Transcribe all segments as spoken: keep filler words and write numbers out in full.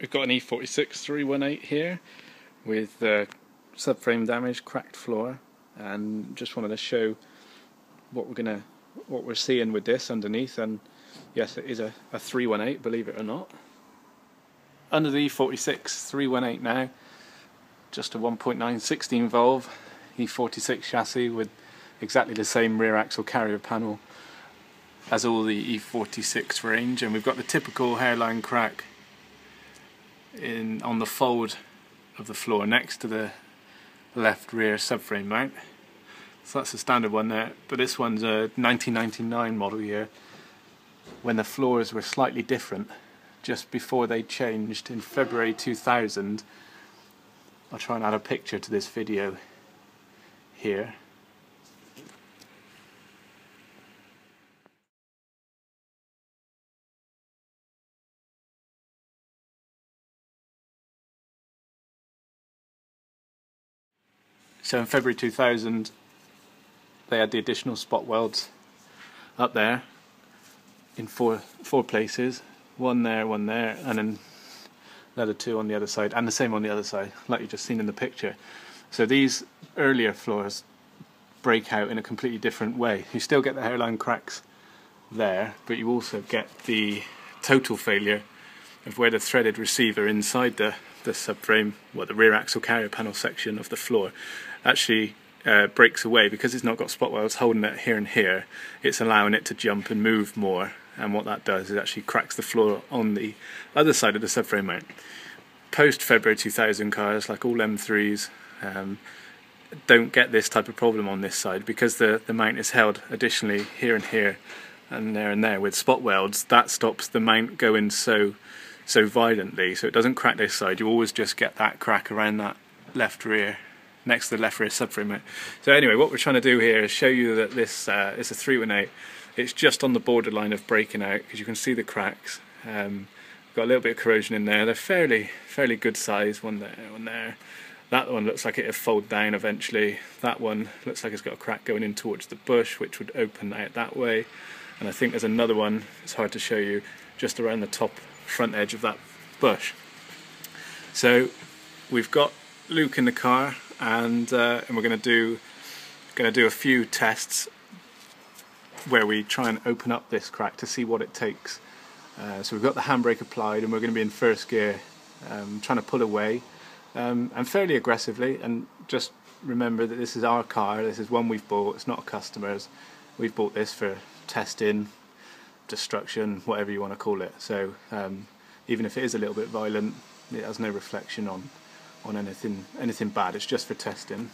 we've got an E forty-six three one eight here with uh, subframe damage, cracked floor, and just wanted to show what we're gonna what we're seeing with this underneath. And yes, it is a, a three one eight, believe it or not. Under the E forty-six three one eight now, just a one point nine sixteen valve E forty-six chassis with exactly the same rear axle carrier panel as all the E forty-six range, and we've got the typical hairline crack in on the fold of the floor next to the left rear subframe mount. So that's the standard one there, but this one's a nineteen ninety-nine model year, when the floors were slightly different just before they changed in February two thousand. I'll try and add a picture to this video here. So in February two thousand they had the additional spot welds up there in four four places, one there, one there, and then another two on the other side, and the same on the other side, like you've just seen in the picture. So these earlier floors break out in a completely different way. You still get the hairline cracks there, but you also get the total failure of where the threaded receiver inside the the subframe, well, the rear axle carrier panel section of the floor actually uh, breaks away, because it's not got spot welds holding it here and here. It's allowing it to jump and move more, and what that does is actually cracks the floor on the other side of the subframe mount. Post February two thousand cars, like all M threes, um, don't get this type of problem on this side, because the, the mount is held additionally here and here and there and there with spot welds. That stops the mount going so so violently, so it doesn't crack this side. You always just get that crack around that left rear, next to the left rear subframe mount. So anyway, what we're trying to do here is show you that this uh, is a three one eight. It's just on the borderline of breaking out, because you can see the cracks. Um, got a little bit of corrosion in there. They're fairly fairly good size. One there, one there. That one looks like it'll fold down eventually. That one looks like it's got a crack going in towards the bush, which would open out that way. And I think there's another one, it's hard to show you, just around the top front edge of that bush. So we've got Luke in the car, and uh, and we're going to do going to do a few tests where we try and open up this crack to see what it takes. Uh, so we've got the handbrake applied, and we're going to be in first gear, um, trying to pull away, um, and fairly aggressively. And just remember that this is our car. This is one we've bought. It's not a customer's. We've bought this for testing, destruction, whatever you want to call it. So um, even if it is a little bit violent, it has no reflection on on anything anything bad. It's just for testing.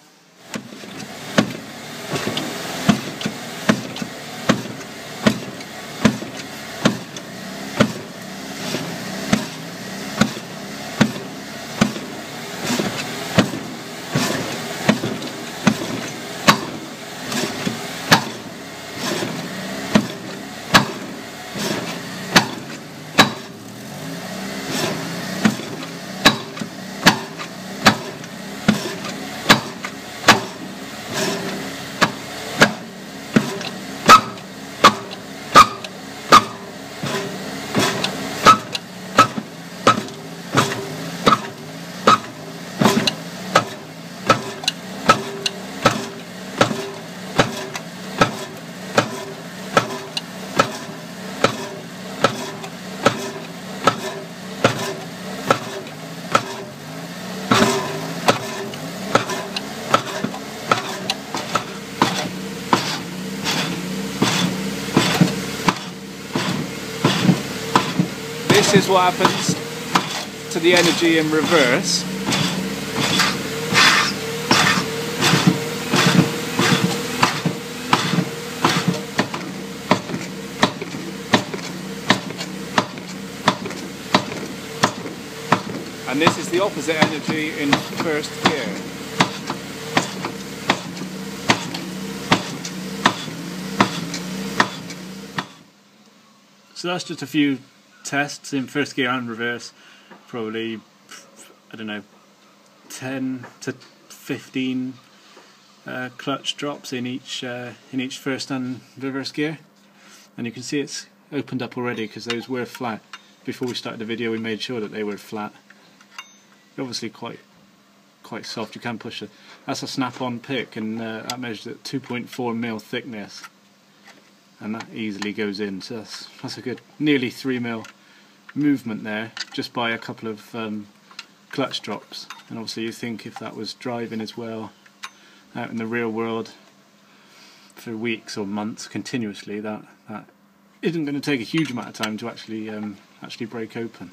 This is what happens to the energy in reverse. And this is the opposite energy in first gear. So that's just a few tests in first gear and reverse, probably, I don't know, ten to fifteen uh, clutch drops in each uh, in each first and reverse gear, and you can see it's opened up already because those were flat. before we started the video we made sure that they were flat. They're obviously quite quite soft, you can push it. That's a snap-on pick, and uh, that measures at two point four mil thickness, and that easily goes in, so that's, that's a good nearly three mil movement there just by a couple of um, clutch drops. And obviously you think if that was driving as well out in the real world for weeks or months continuously, that, that isn't going to take a huge amount of time to actually um, actually break open.